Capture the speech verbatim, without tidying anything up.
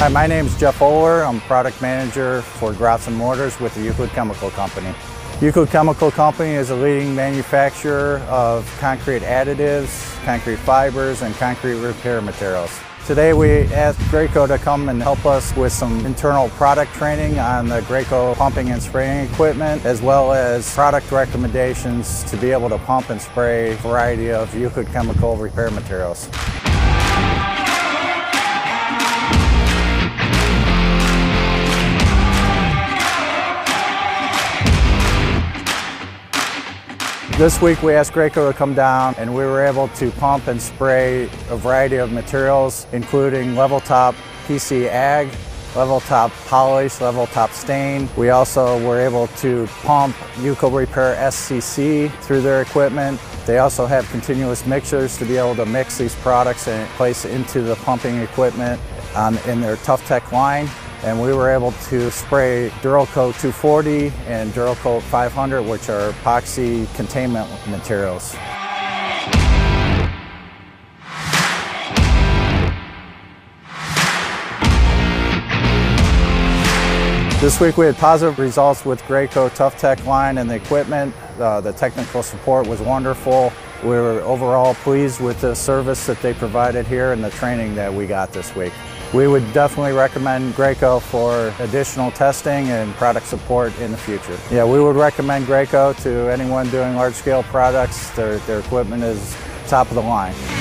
Hi, my name is Jeff Oler. I'm product manager for grouts and mortars with the Euclid Chemical Company. Euclid Chemical Company is a leading manufacturer of concrete additives, concrete fibers, and concrete repair materials. Today we asked Graco to come and help us with some internal product training on the Graco pumping and spraying equipment, as well as product recommendations to be able to pump and spray a variety of Euclid Chemical repair materials. This week we asked Graco to come down and we were able to pump and spray a variety of materials, including Level Top P C Ag, Level Top Polish, Level Top Stain. We also were able to pump Uco Repair S C C through their equipment. They also have continuous mixers to be able to mix these products and place into the pumping equipment on, in their ToughTek line. And we were able to spray Duralco two forty and Duralcoat five hundred, which are epoxy containment materials. This week we had positive results with Graco ToughTek line and the equipment. Uh, the technical support was wonderful. We were overall pleased with the service that they provided here and the training that we got this week. We would definitely recommend Graco for additional testing and product support in the future. Yeah, we would recommend Graco to anyone doing large-scale products. Their, their equipment is top of the line.